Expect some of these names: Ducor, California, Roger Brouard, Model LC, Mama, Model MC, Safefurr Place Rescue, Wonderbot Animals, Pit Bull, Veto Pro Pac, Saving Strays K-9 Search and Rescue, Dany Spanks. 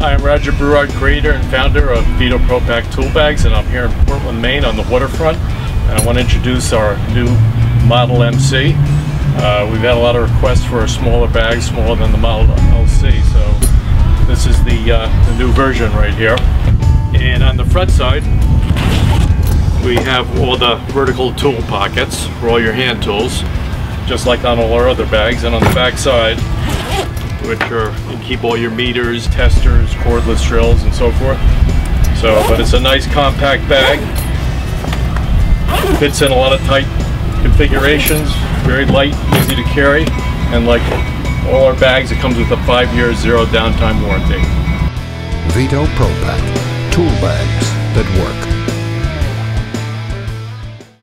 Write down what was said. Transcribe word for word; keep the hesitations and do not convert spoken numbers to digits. Hi, I'm Roger Brouard, creator and founder of Veto Pro Pac tool bags, and I'm here in Portland, Maine on the waterfront, and I want to introduce our new Model M C. Uh, we've had a lot of requests for a smaller bag, smaller than the Model L C, so this is the, uh, the new version right here. And on the front side, we have all the vertical tool pockets for all your hand tools, just like on all our other bags. And on the back side, which are, you can keep all your meters, testers, cordless drills, and so forth. So, but it's a nice compact bag. Fits in a lot of tight configurations. Very light, easy to carry, and like all our bags, it comes with a five-year zero downtime warranty. Veto Pro Pac, tool bags that work.